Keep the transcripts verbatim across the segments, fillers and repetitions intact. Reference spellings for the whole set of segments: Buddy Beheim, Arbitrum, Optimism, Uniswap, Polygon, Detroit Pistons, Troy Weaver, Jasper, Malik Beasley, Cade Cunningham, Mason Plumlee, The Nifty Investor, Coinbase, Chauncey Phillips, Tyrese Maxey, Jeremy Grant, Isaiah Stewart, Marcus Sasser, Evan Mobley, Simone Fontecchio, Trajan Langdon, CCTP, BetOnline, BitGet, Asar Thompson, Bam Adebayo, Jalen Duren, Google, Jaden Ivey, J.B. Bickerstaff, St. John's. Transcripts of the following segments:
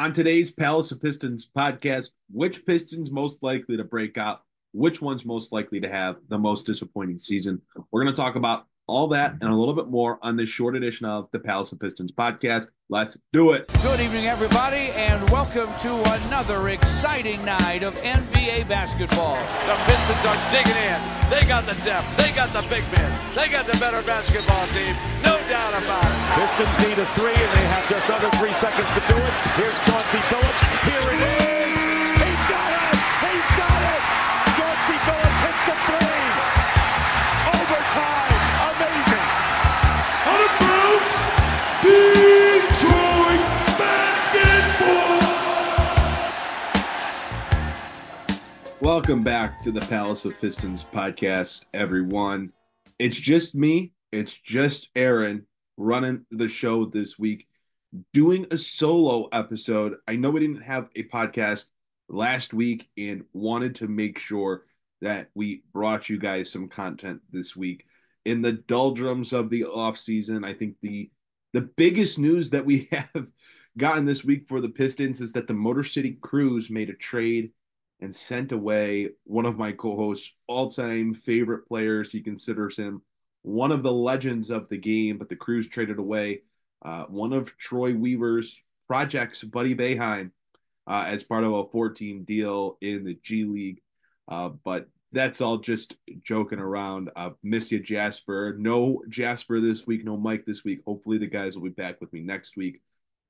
On today's Palace of Pistons podcast, which Pistons most likely to break out? Which one's most likely to have the most disappointing season? We're going to talk about all that and a little bit more on this short edition of the Palace of Pistons podcast. Let's do it. Good evening, everybody, and welcome to another exciting night of N B A basketball. The Pistons are digging in. They got the depth. They got the big men. They got the better basketball team. No doubt about it. Pistons need a three, and they have just under three seconds to do it. Here's Chauncey Phillips. Here it is. He's got it. He's got it. Chauncey Phillips hits the three. Overtime. Amazing. Unapproached. Dude. Welcome back to the Palace of Pistons podcast, everyone. It's just me. It's just Aaron running the show this week, doing a solo episode. I know we didn't have a podcast last week and wanted to make sure that we brought you guys some content this week. In the doldrums of the offseason, I think the, the biggest news that we have gotten this week for the Pistons is that the Motor City Cruise made a trade and sent away one of my co-hosts' all-time favorite players. He considers him one of the legends of the game, but the Crews traded away uh, one of Troy Weaver's projects, Buddy Beheim, uh, as part of a four-team deal in the G League. Uh, but that's all just joking around. Uh, miss you, Jasper. No Jasper this week, no Mike this week. Hopefully the guys will be back with me next week.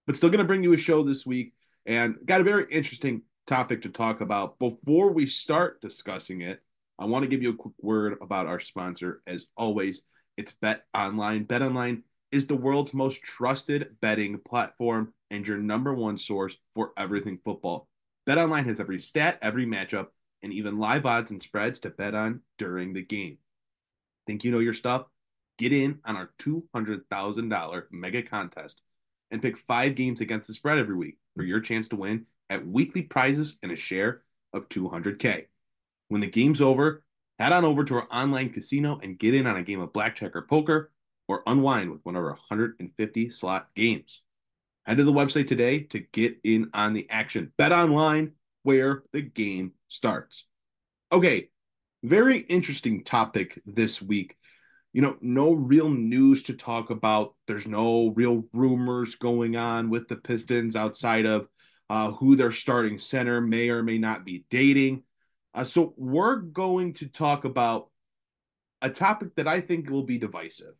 But still going to bring you a show this week, and got a very interesting topic to talk about. Before we start discussing it, I want to give you a quick word about our sponsor. As always, it's BetOnline. BetOnline is the world's most trusted betting platform and your number one source for everything football. BetOnline has every stat, every matchup, and even live odds and spreads to bet on during the game. Think you know your stuff? Get in on our two hundred thousand dollars mega contest and pick five games against the spread every week for your chance to win at weekly prizes and a share of two hundred K. When the game's over, head on over to our online casino and get in on a game of blackjack or poker, or unwind with one of our one hundred fifty slot games. Head to the website today to get in on the action. Bet online, where the game starts. Okay, very interesting topic this week. You know, no real news to talk about. There's no real rumors going on with the Pistons outside of Uh, who their starting center may or may not be dating. Uh, so we're going to talk about a topic that I think will be divisive.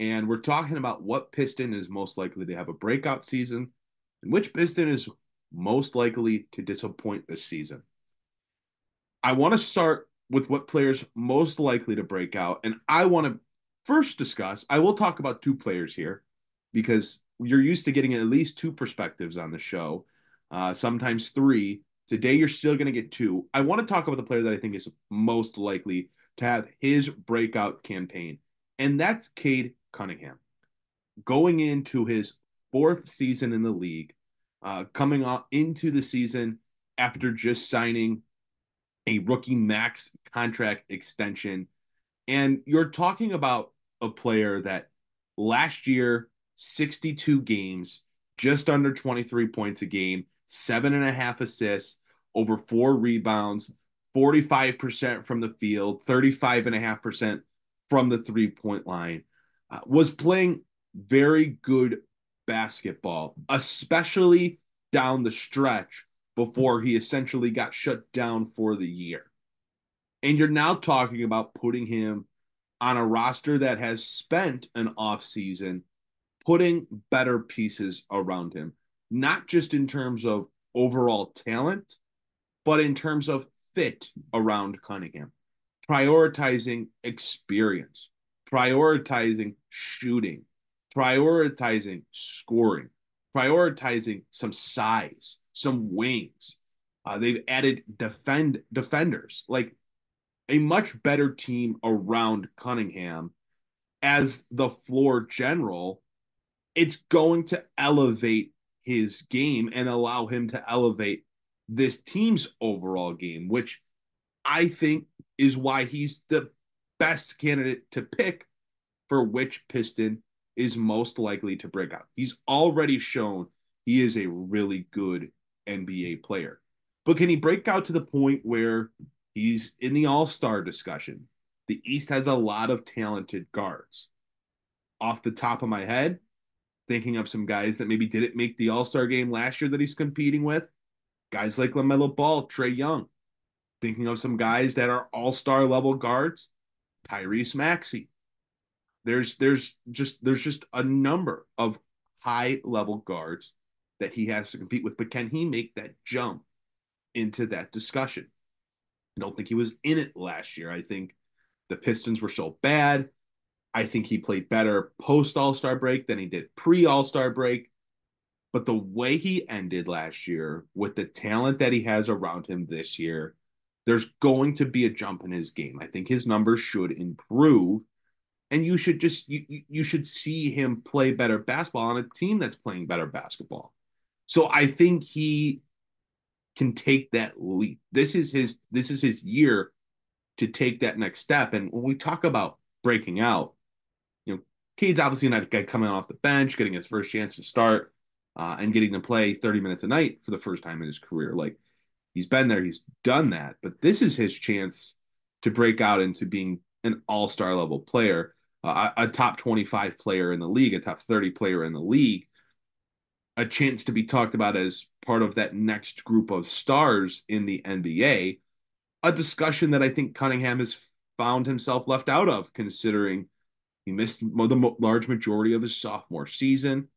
And we're talking about what Piston is most likely to have a breakout season and which Piston is most likely to disappoint this season. I want to start with what players most likely to break out. And I want to first discuss, I will talk about two players here because you're used to getting at least two perspectives on the show. Uh, sometimes three. Today, you're still going to get two. I want to talk about the player that I think is most likely to have his breakout campaign, and that's Cade Cunningham. Going into his fourth season in the league, uh, coming off into the season after just signing a rookie max contract extension, and you're talking about a player that last year, sixty-two games, just under twenty-three points a game, seven and a half assists, over four rebounds, forty-five percent from the field, thirty-five and a half percent from the three-point line, uh, was playing very good basketball, especially down the stretch before he essentially got shut down for the year. And you're now talking about putting him on a roster that has spent an offseason putting better pieces around him, not just in terms of overall talent, but in terms of fit around Cunningham, prioritizing experience, prioritizing shooting, prioritizing scoring, prioritizing some size, some wings. Uh, they've added defend defenders, like a much better team around Cunningham as the floor general. It's going to elevate his game and allow him to elevate this team's overall game, which I think is why he's the best candidate to pick for which Piston is most likely to break out. He's already shown He is a really good N B A player. But can he break out to the point where he's in the all-star discussion? The East has a lot of talented guards. Off the top of my head, thinking of some guys that maybe didn't make the all-star game last year that he's competing with, guys like LaMelo Ball, Trey Young. Thinking of some guys that are all-star level guards, Tyrese Maxey. There's there's just there's just a number of high-level guards that he has to compete with, but can he make that jump into that discussion? I don't think he was in it last year. I think the Pistons were so bad. I think he played better post-All-Star break than he did pre-All-Star break. But the way he ended last year, with the talent that he has around him this year, there's going to be a jump in his game. I think his numbers should improve. And you should just you, you should see him play better basketball on a team that's playing better basketball. So I think he can take that leap. This is his this is his year to take that next step. And when we talk about breaking out, you know, Cade's obviously not a guy coming off the bench, getting his first chance to start, uh, and getting to play thirty minutes a night for the first time in his career. Like, he's been there, he's done that, but this is his chance to break out into being an all-star level player. Uh, a top twenty-five player in the league, a top thirty player in the league, a chance to be talked about as part of that next group of stars in the N B A, a discussion that I think Cunningham has found himself left out of, considering he missed the large majority of his sophomore season,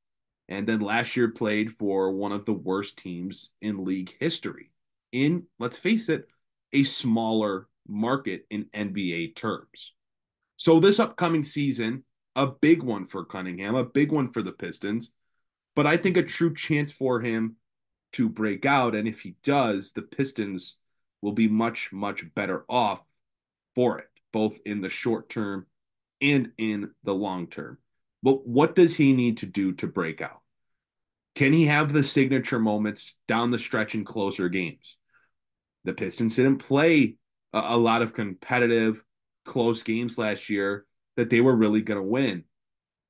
and then last year played for one of the worst teams in league history in, let's face it, a smaller market in N B A terms. So this upcoming season, a big one for Cunningham, a big one for the Pistons, but I think a true chance for him to break out. And if he does, the Pistons will be much, much better off for it, both in the short term and in the long term. But what does he need to do to break out? Can he have the signature moments down the stretch in closer games? The Pistons didn't play a, a lot of competitive close games last year that they were really going to win.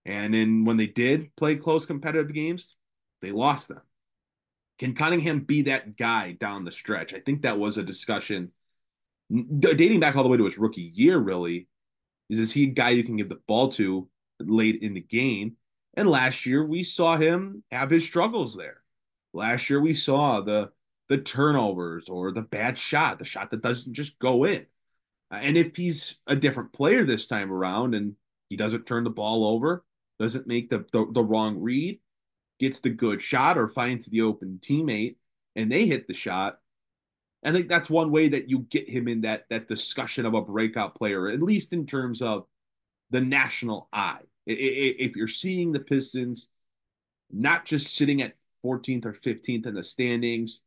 And then when they did play close competitive games, they lost them. Can Cunningham be that guy down the stretch? I think that was a discussion dating back all the way to his rookie year, really. Is, is he a guy you can give the ball to late in the game? And last year we saw him have his struggles there. Last year we saw the the turnovers or the bad shot, the shot that doesn't just go in. And if he's a different player this time around and he doesn't turn the ball over, doesn't make the, the, the wrong read, gets the good shot or finds the open teammate and they hit the shot, I think that's one way that you get him in that, that discussion of a breakout player, at least in terms of the national eye. If you're seeing the Pistons not just sitting at fourteenth or fifteenth in the standings,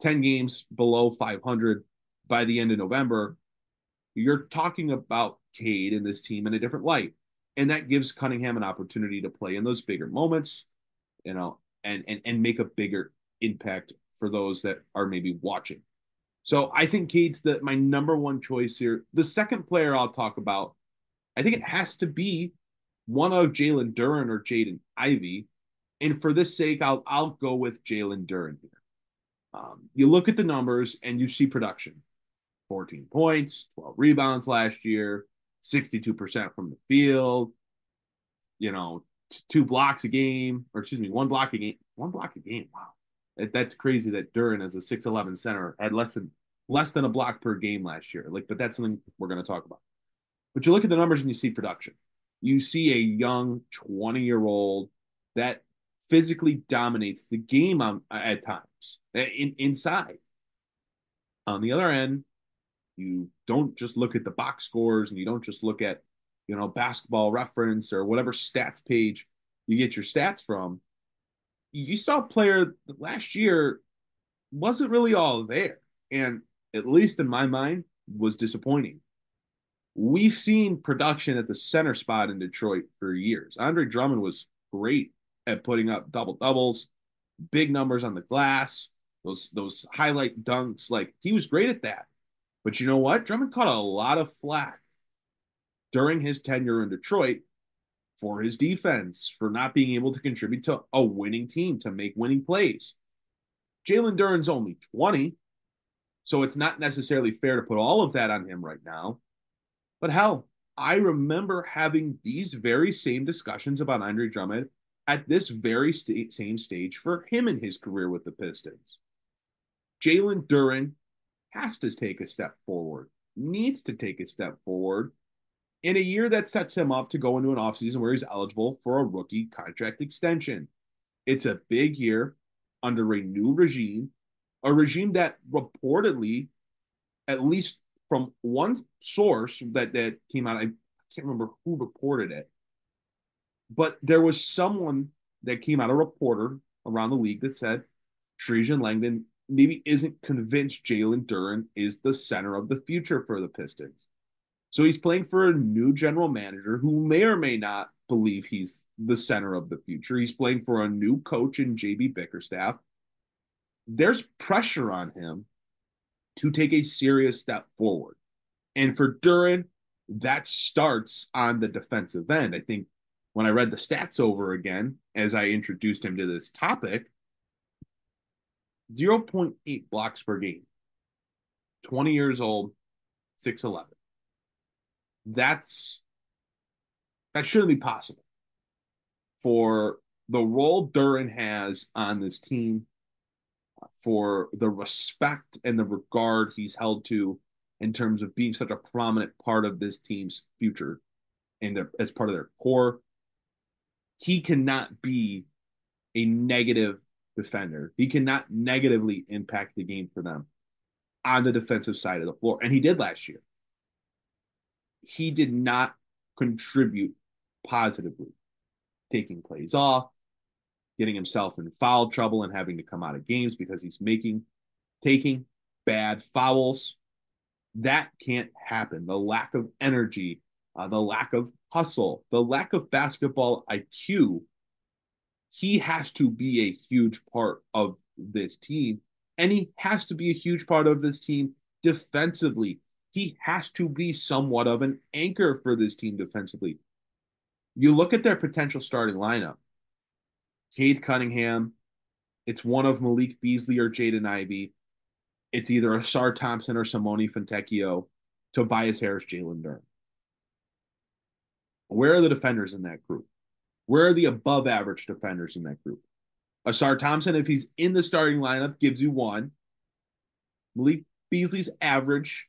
ten games below five hundred by the end of November, you're talking about Cade and this team in a different light. And that gives Cunningham an opportunity to play in those bigger moments, you know, and and and make a bigger impact for those that are maybe watching. So I think Cade's the my number one choice here. The second player I'll talk about, I think it has to be one of Jalen Duren or Jaden Ivey. And for this sake, I'll I'll go with Jalen Duren here. Um, you look at the numbers and you see production. fourteen points, twelve rebounds last year, sixty-two percent from the field, you know, two blocks a game, or excuse me, one block a game, one block a game. Wow. That, that's crazy that Duren as a six eleven center had less than, less than a block per game last year. Like, but that's something we're going to talk about. But you look at the numbers and you see production. You see a young twenty-year-old that physically dominates the game on, at times, in, inside. On the other end, you don't just look at the box scores and you don't just look at, you know, Basketball Reference or whatever stats page you get your stats from. You saw a player that last year wasn't really all there and, at least in my mind, was disappointing. We've seen production at the center spot in Detroit for years. Andre Drummond was great at putting up double-doubles, big numbers on the glass, those those highlight dunks. Like, he was great at that. But you know what? Drummond caught a lot of flack during his tenure in Detroit for his defense, for not being able to contribute to a winning team, to make winning plays. Jalen Duren's only twenty, so it's not necessarily fair to put all of that on him right now. But hell, I remember having these very same discussions about Andre Drummond at this very st- same stage for him in his career with the Pistons. Jalen Duren has to take a step forward, needs to take a step forward in a year that sets him up to go into an offseason where he's eligible for a rookie contract extension. It's a big year under a new regime, a regime that reportedly, at least from one source that, that came out, I can't remember who reported it, but there was someone that came out, a reporter around the league, that said Trajan Langdon maybe isn't convinced Jalen Duren is the center of the future for the Pistons. So he's playing for a new general manager who may or may not believe he's the center of the future. He's playing for a new coach in J B. Bickerstaff. There's pressure on him to take a serious step forward. And for Duren, that starts on the defensive end. I think when I read the stats over again, as I introduced him to this topic, zero point eight blocks per game, twenty years old, six eleven. That's, that shouldn't be possible for the role Duren has on this team, for the respect and the regard he's held to in terms of being such a prominent part of this team's future and their, as part of their core. He cannot be a negative defender. He cannot negatively impact the game for them on the defensive side of the floor. And he did last year. He did not contribute positively, taking plays off, getting himself in foul trouble and having to come out of games because he's making, taking bad fouls. That can't happen. The lack of energy, uh, the lack of hustle, the lack of basketball I Q, he has to be a huge part of this team, and he has to be a huge part of this team defensively. He has to be somewhat of an anchor for this team defensively. You look at their potential starting lineup. Cade Cunningham, it's one of Malik Beasley or Jaden Ivey. It's either Asar Thompson or Simone Fontecchio, Tobias Harris, Jalen Duren. Where are the defenders in that group? Where are the above-average defenders in that group? Asar Thompson, if he's in the starting lineup, gives you one. Malik Beasley's average.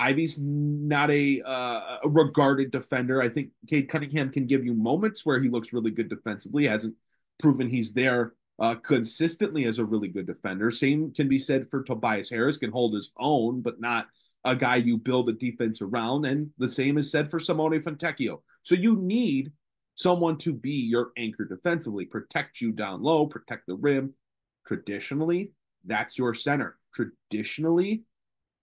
Ivy's not a uh, regarded defender. I think Cade Cunningham can give you moments where he looks really good defensively. Hasn't proven he's there uh, consistently as a really good defender. Same can be said for Tobias Harris. Can hold his own, but not a guy you build a defense around. And the same is said for Simone Fontecchio. So you need someone to be your anchor defensively, protect you down low, protect the rim. Traditionally, that's your center. Traditionally,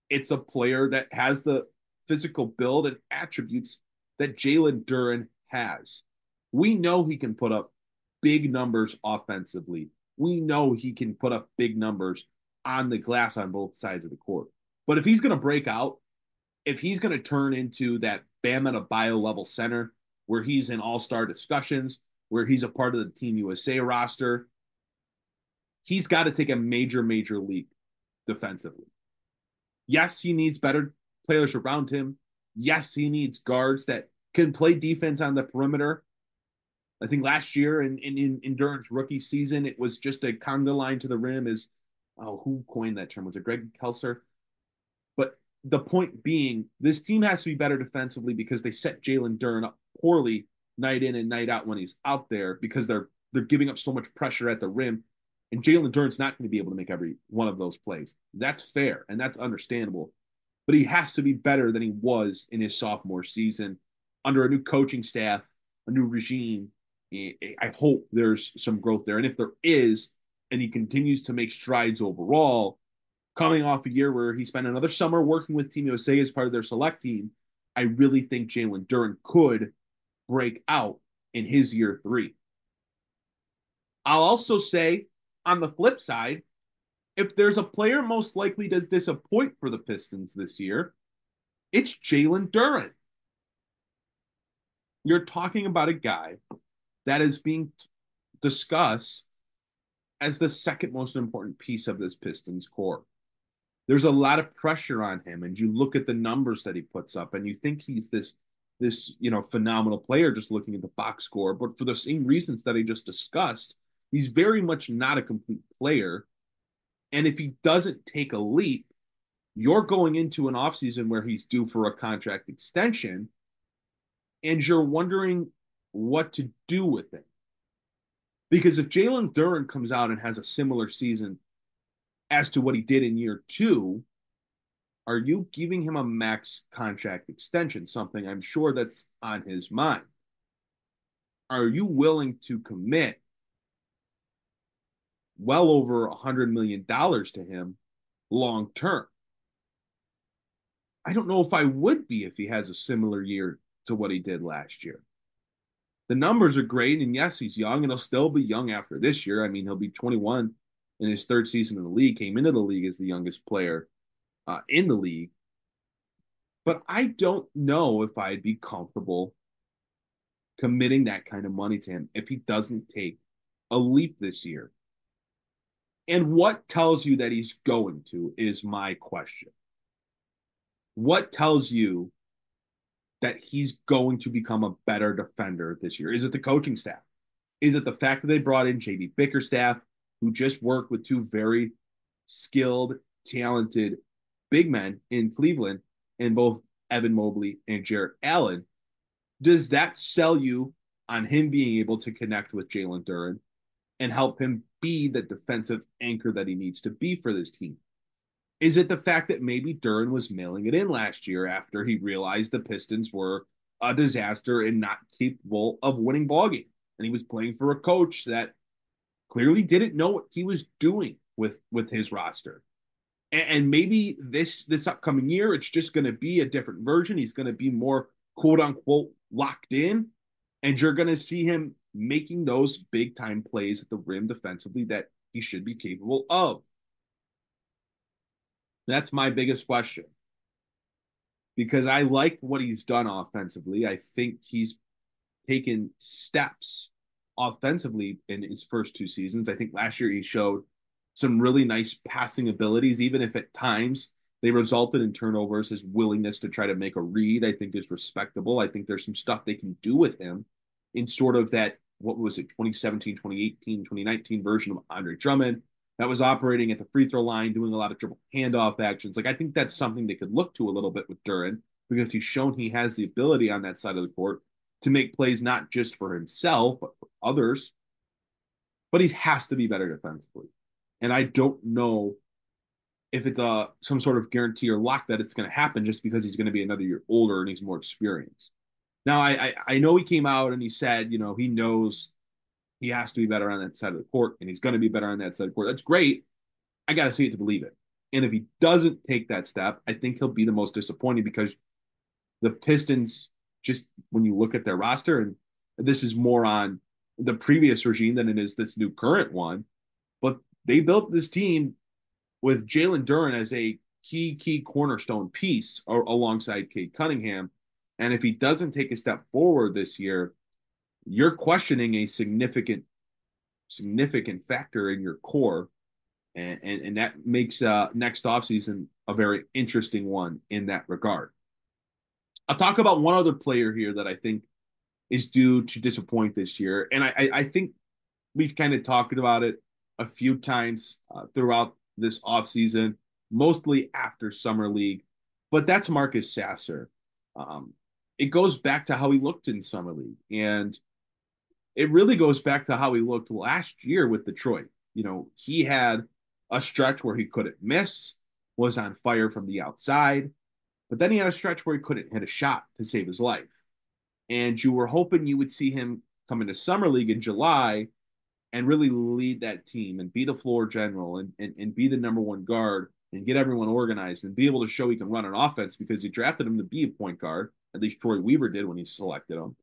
it's a player that has the physical build and attributes that Jalen Duren has. We know he can put up big numbers offensively. We know he can put up big numbers on the glass on both sides of the court. But if he's going to break out, if he's going to turn into that Bam Adebayo level center where he's in all-star discussions, where he's a part of the Team U S A roster, he's got to take a major, major leap defensively. Yes, he needs better players around him. Yes, he needs guards that can play defense on the perimeter. I think last year in, in, in Endurance rookie season, it was just a conga line to the rim is, oh, who coined that term? Was it Greg Kelser? But the point being, this team has to be better defensively because they set Jalen Duren up poorly night in and night out when he's out there because they're they're giving up so much pressure at the rim. And Jalen Duren's not going to be able to make every one of those plays. That's fair, and that's understandable. But he has to be better than he was in his sophomore season under a new coaching staff, a new regime. I hope there's some growth there. And if there is, and he continues to make strides overall, coming off a year where he spent another summer working with Team U S A as part of their select team, I really think Jalen Duren could break out in his year three. I'll also say, on the flip side, if there's a player most likely to disappoint for the Pistons this year, it's Jalen Duren. You're talking about a guy that is being discussed as the second most important piece of this Pistons core. There's a lot of pressure on him, and you look at the numbers that he puts up, and you think he's this, this you know, phenomenal player just looking at the box score. But for the same reasons that I just discussed, he's very much not a complete player. And if he doesn't take a leap, you're going into an offseason where he's due for a contract extension, and you're wondering what to do with him. Because if Jalen Duren comes out and has a similar season as to what he did in year two, are you giving him a max contract extension? Something I'm sure that's on his mind. Are you willing to commit well over one hundred million dollars to him long term? I don't know if I would be if he has a similar year to what he did last year. The numbers are great, and yes, he's young, and he'll still be young after this year. I mean, he'll be twenty-one in his third season in the league, came into the league as the youngest player uh, in the league. But I don't know if I'd be comfortable committing that kind of money to him if he doesn't take a leap this year. And what tells you that he's going to is my question. What tells you that he's going to become a better defender this year? Is it the coaching staff? Is it the fact that they brought in J B. Bickerstaff, who just worked with two very skilled, talented big men in Cleveland, and both Evan Mobley and Jarrett Allen? Does that sell you on him being able to connect with Jalen Duren and help him be the defensive anchor that he needs to be for this team? Is it the fact that maybe Duren was mailing it in last year after he realized the Pistons were a disaster and not capable of winning ballgames? And he was playing for a coach that clearly didn't know what he was doing with, with his roster. And, and maybe this, this upcoming year, it's just going to be a different version. He's going to be more quote-unquote locked in, and you're going to see him making those big-time plays at the rim defensively that he should be capable of. That's my biggest question, because I like what he's done offensively. I think he's taken steps offensively in his first two seasons. I think last year he showed some really nice passing abilities, even if at times they resulted in turnovers. His willingness to try to make a read, I think, is respectable. I think there's some stuff they can do with him in sort of that, what was it, twenty seventeen, twenty eighteen, twenty nineteen version of Andre Drummond, that was operating at the free throw line, doing a lot of dribble handoff actions. Like, I think that's something they could look to a little bit with Duren, because he's shown he has the ability on that side of the court to make plays not just for himself, but for others. But he has to be better defensively. And I don't know if it's a, some sort of guarantee or lock that it's going to happen just because he's going to be another year older and he's more experienced. Now, I, I, I know he came out and he said, you know, he knows he has to be better on that side of the court, and he's going to be better on that side of the court. That's great. I got to see it to believe it. And if he doesn't take that step, I think he'll be the most disappointing, because the Pistons, just when you look at their roster, and this is more on the previous regime than it is this new current one, but they built this team with Jalen Duren as a key, key cornerstone piece or, alongside Cade Cunningham. And if he doesn't take a step forward this year, you're questioning a significant, significant factor in your core, and, and, and that makes uh, next offseason a very interesting one in that regard. I'll talk about one other player here that I think is due to disappoint this year, and I, I, I think we've kind of talked about it a few times uh, throughout this offseason, mostly after Summer League, but that's Marcus Sasser. Um, it goes back to how he looked in Summer League, and it really goes back to how he looked last year with Detroit. You know, he had a stretch where he couldn't miss, was on fire from the outside, but then he had a stretch where he couldn't hit a shot to save his life. And you were hoping you would see him come into Summer League in July and really lead that team and be the floor general and, and, and be the number one guard and get everyone organized and be able to show he can run an offense, because he drafted him to be a point guard. At least Troy Weaver did when he selected him.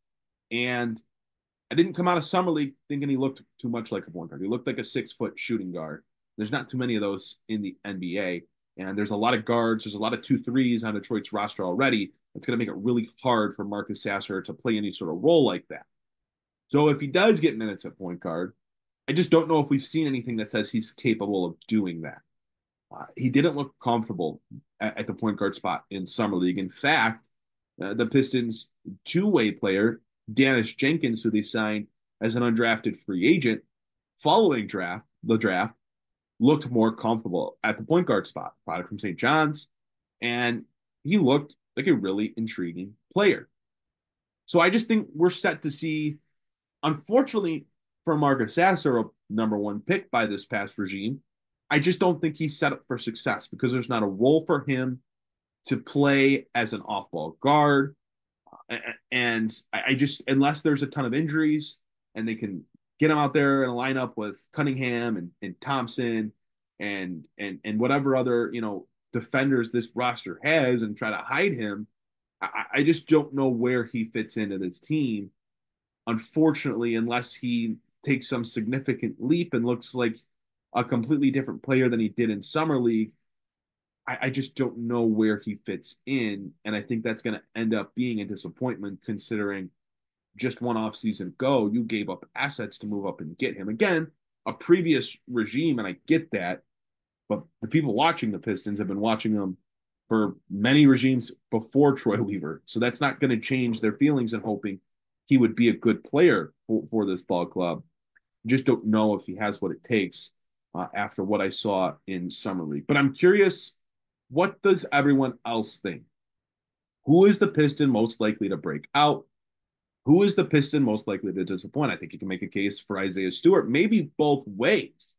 And I didn't come out of Summer League thinking he looked too much like a point guard. He looked like a six-foot shooting guard. There's not too many of those in the N B A. And there's a lot of guards. There's a lot of two threes on Detroit's roster already. It's going to make it really hard for Marcus Sasser to play any sort of role like that. So if he does get minutes at point guard, I just don't know if we've seen anything that says he's capable of doing that. Uh, he didn't look comfortable at, at the point guard spot in Summer League. In fact, uh, the Pistons' two-way player, Danish Jenkins, who they signed as an undrafted free agent, following draft the draft, looked more comfortable at the point guard spot, product from Saint John's, and he looked like a really intriguing player. So I just think we're set to see, unfortunately for Marcus Sasser, a number one pick by this past regime, I just don't think he's set up for success because there's not a role for him to play as an off-ball guard. And I just, unless there's a ton of injuries and they can get him out there in a lineup with Cunningham and, and Thompson and, and, and whatever other, you know, defenders this roster has and try to hide him, I, I just don't know where he fits into this team. Unfortunately, unless he takes some significant leap and looks like a completely different player than he did in Summer League, I, I just don't know where he fits in. And I think that's going to end up being a disappointment considering just one offseason ago, you gave up assets to move up and get him. Again, a previous regime, and I get that, but the people watching the Pistons have been watching them for many regimes before Troy Weaver. So that's not going to change their feelings and hoping he would be a good player for, for this ball club. Just don't know if he has what it takes uh, after what I saw in Summer League. But I'm curious, what does everyone else think? Who is the Piston most likely to break out? Who is the Piston most likely to disappoint? I think you can make a case for Isaiah Stewart, maybe both ways.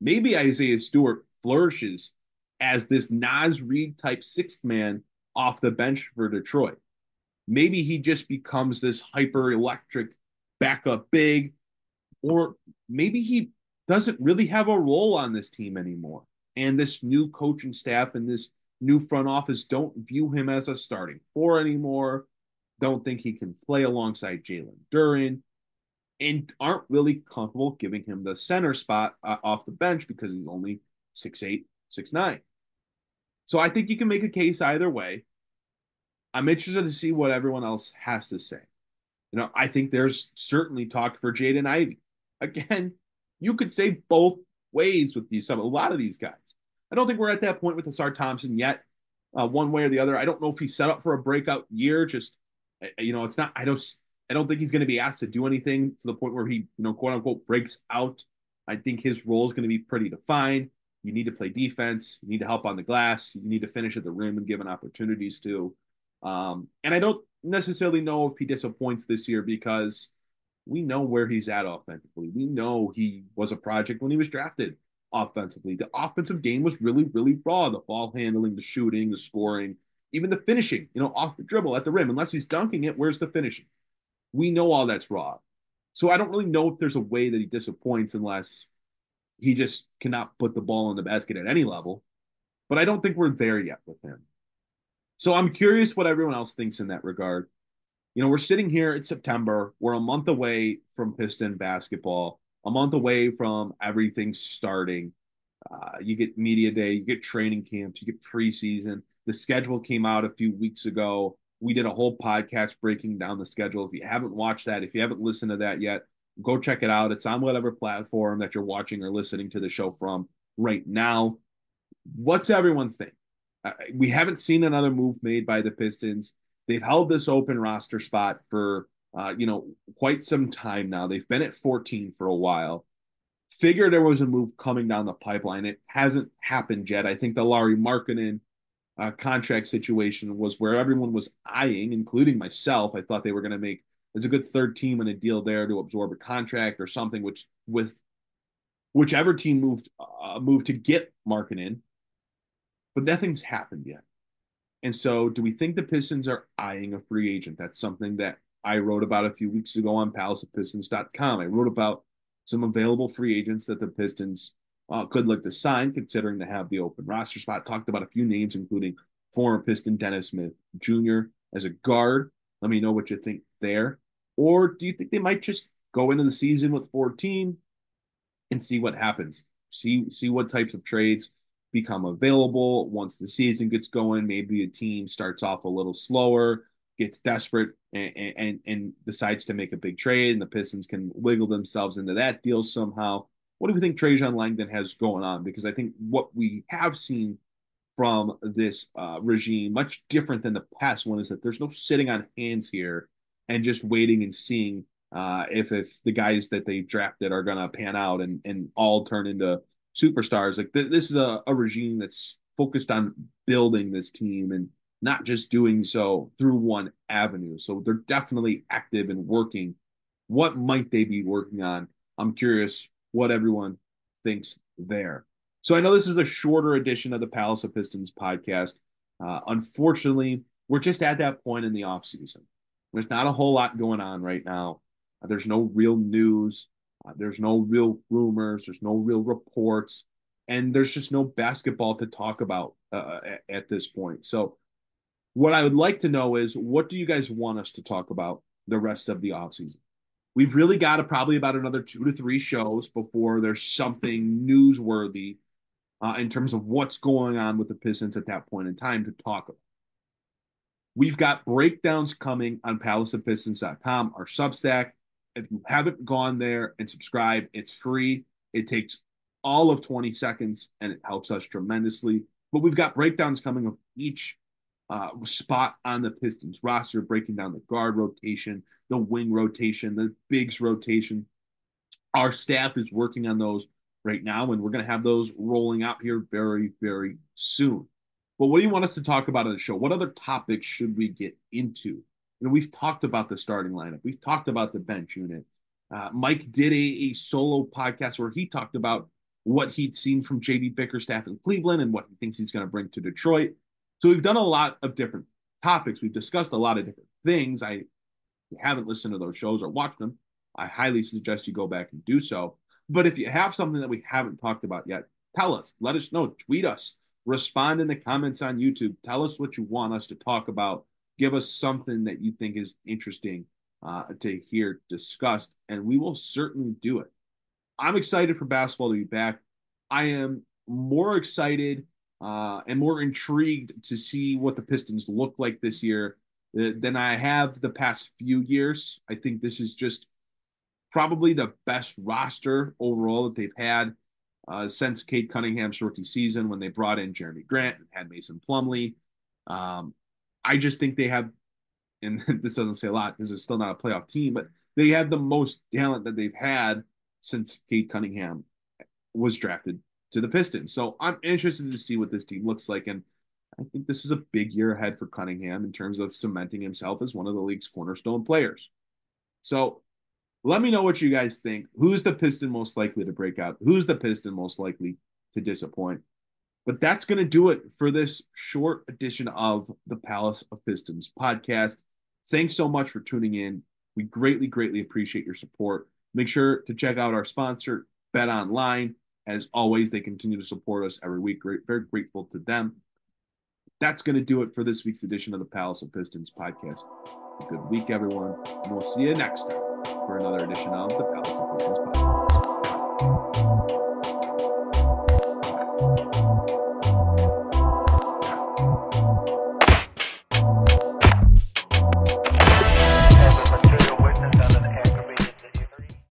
Maybe Isaiah Stewart flourishes as this Naz Reid type sixth man off the bench for Detroit. Maybe he just becomes this hyper-electric backup big, or maybe he doesn't really have a role on this team anymore. And this new coaching staff and this new front office don't view him as a starting four anymore, don't think he can play alongside Jalen Duren, and aren't really comfortable giving him the center spot uh, off the bench because he's only six eight, six nine. So I think you can make a case either way. I'm interested to see what everyone else has to say. You know, I think there's certainly talk for Jaden Ivey. Again, you could say both ways with these, some, a lot of these guys. I don't think we're at that point with Asar Thompson yet, uh, one way or the other. I don't know if he's set up for a breakout year. Just, you know, it's not, I don't, I don't think he's going to be asked to do anything to the point where he, you know, quote unquote breaks out. I think his role is going to be pretty defined. You need to play defense. You need to help on the glass. You need to finish at the rim and given opportunities to. Um, and I don't necessarily know if he disappoints this year because we know where he's at offensively. We know he was a project when he was drafted offensively. The offensive game was really, really raw. The ball handling, the shooting, the scoring, even the finishing, you know, off the dribble at the rim. Unless he's dunking it, where's the finishing? We know all that's raw. So I don't really know if there's a way that he disappoints unless he just cannot put the ball in the basket at any level. But I don't think we're there yet with him. So I'm curious what everyone else thinks in that regard. You know, we're sitting here, it's September. We're a month away from Piston basketball, a month away from everything starting. Uh, you get media day, you get training camps, you get preseason. The schedule came out a few weeks ago. We did a whole podcast breaking down the schedule. If you haven't watched that, if you haven't listened to that yet, go check it out. It's on whatever platform that you're watching or listening to the show from right now. What's everyone think? Uh, we haven't seen another move made by the Pistons. They've held this open roster spot for, uh, you know, quite some time now. They've been at fourteen for a while. Figured there was a move coming down the pipeline. It hasn't happened yet. I think the Lauri Markkanen uh, contract situation was where everyone was eyeing, including myself. I thought they were going to make, there's a good third team and a deal there to absorb a contract or something, which with whichever team moved, uh, moved to get Markkanen. But nothing's happened yet. And so do we think the Pistons are eyeing a free agent? That's something that I wrote about a few weeks ago on palace of pistons dot com. I wrote about some available free agents that the Pistons uh, could look to sign, considering they have the open roster spot. Talked about a few names, including former Piston Dennis Smith Junior as a guard. Let me know what you think there. Or do you think they might just go into the season with fourteen and see what happens? See, see what types of trades become available once the season gets going. Maybe a team starts off a little slower, gets desperate, and, and, and decides to make a big trade, and the Pistons can wiggle themselves into that deal somehow. What do we think Trajan Langdon has going on? Because I think what we have seen from this uh, regime, much different than the past one, is that there's no sitting on hands here and just waiting and seeing uh, if if the guys that they've drafted are going to pan out and, and all turn into superstars. Like th- this is a, a regime that's focused on building this team and not just doing so through one avenue. So they're definitely active and working. What might they be working on? I'm curious what everyone thinks there. So I know this is a shorter edition of the Palace of Pistons podcast. Uh, unfortunately, we're just at that point in the offseason. There's not a whole lot going on right now. Uh, there's no real news. Uh, there's no real rumors. There's no real reports. And there's just no basketball to talk about uh, at, at this point. So what I would like to know is, what do you guys want us to talk about the rest of the offseason? We've really got to probably about another two to three shows before there's something newsworthy uh, in terms of what's going on with the Pistons at that point in time to talk about. We've got breakdowns coming on palace of pistons dot com, our Substack. If you haven't gone there and subscribed, it's free. It takes all of twenty seconds, and it helps us tremendously. But we've got breakdowns coming of each Uh, spot on the Pistons roster, breaking down the guard rotation, the wing rotation, the bigs rotation. Our staff is working on those right now, and we're going to have those rolling out here very, very soon. But what do you want us to talk about on the show? What other topics should we get into? You know, we've talked about the starting lineup. We've talked about the bench unit. Uh, Mike did a, a solo podcast where he talked about what he'd seen from J B. Bickerstaff in Cleveland and what he thinks he's going to bring to Detroit. So we've done a lot of different topics. We've discussed a lot of different things. I, if you haven't listened to those shows or watched them, I highly suggest you go back and do so. But if you have something that we haven't talked about yet, tell us. Let us know. Tweet us. Respond in the comments on YouTube. Tell us what you want us to talk about. Give us something that you think is interesting uh, to hear discussed, and we will certainly do it. I'm excited for basketball to be back. I am more excited Uh, and more intrigued to see what the Pistons look like this year than I have the past few years. I think this is just probably the best roster overall that they've had uh, since Cade Cunningham's rookie season, when they brought in Jeremy Grant and had Mason Plumlee. Um, I just think they have, and this doesn't say a lot because it's still not a playoff team, but they have the most talent that they've had since Cade Cunningham was drafted to the Pistons. So I'm interested to see what this team looks like, and I think this is a big year ahead for Cunningham in terms of cementing himself as one of the league's cornerstone players. So let me know what you guys think. Who's the Piston most likely to break out? Who's the Piston most likely to disappoint? But that's going to do it for this short edition of the Palace of Pistons podcast. Thanks so much for tuning in. We greatly, greatly appreciate your support. Make sure to check out our sponsor, BetOnline. As always, they continue to support us every week. Great, very grateful to them. That's going to do it for this week's edition of the Palace of Pistons podcast. Good week, everyone. And we'll see you next time for another edition of the Palace of Pistons podcast.